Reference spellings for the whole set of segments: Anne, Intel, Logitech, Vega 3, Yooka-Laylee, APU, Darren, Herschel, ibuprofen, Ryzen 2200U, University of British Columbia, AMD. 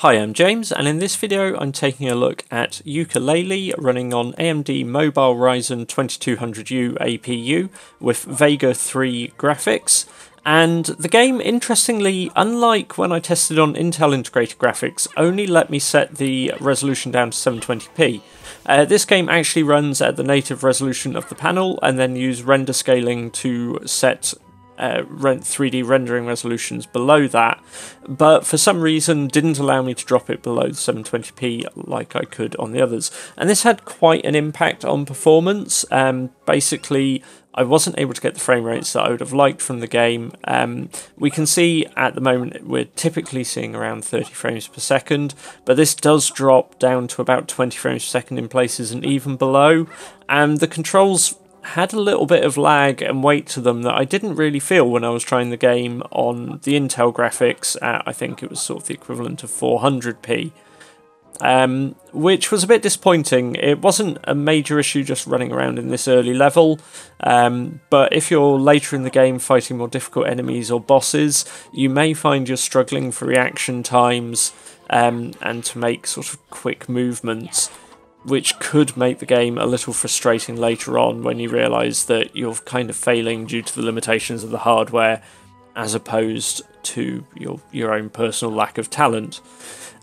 Hi, I'm James, and in this video I'm taking a look at Yooka-Laylee running on AMD Mobile Ryzen 2200U APU with Vega 3 graphics. And the game, interestingly, unlike when I tested on Intel integrated graphics, only let me set the resolution down to 720p. This game actually runs at the native resolution of the panel and then use render scaling to set 3D rendering resolutions below that, but for some reason didn't allow me to drop it below 720p like I could on the others, and this had quite an impact on performance. Basically, I wasn't able to get the frame rates that I would have liked from the game. We can see at the moment we're typically seeing around 30 frames per second, but this does drop down to about 20 frames per second in places and even below, and the controls had a little bit of lag and weight to them that I didn't really feel when I was trying the game on the Intel graphics at, I think it was sort of the equivalent of 400p, which was a bit disappointing. It wasn't a major issue just running around in this early level, but if you're later in the game fighting more difficult enemies or bosses, you may find you're struggling for reaction times and to make sort of quick movements, which could make the game a little frustrating later on when you realise that you're kind of failing due to the limitations of the hardware as opposed to your own personal lack of talent.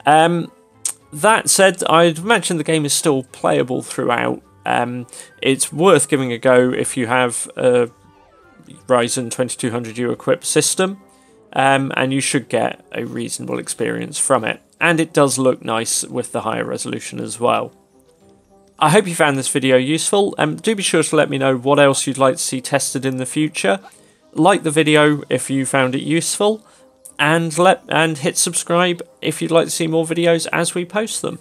That said, I'd imagine the game is still playable throughout. It's worth giving a go if you have a Ryzen 2200U equipped system, and you should get a reasonable experience from it. And it does look nice with the higher resolution as well. I hope you found this video useful, and do be sure to let me know what else you'd like to see tested in the future. Like the video if you found it useful, and hit subscribe if you'd like to see more videos as we post them.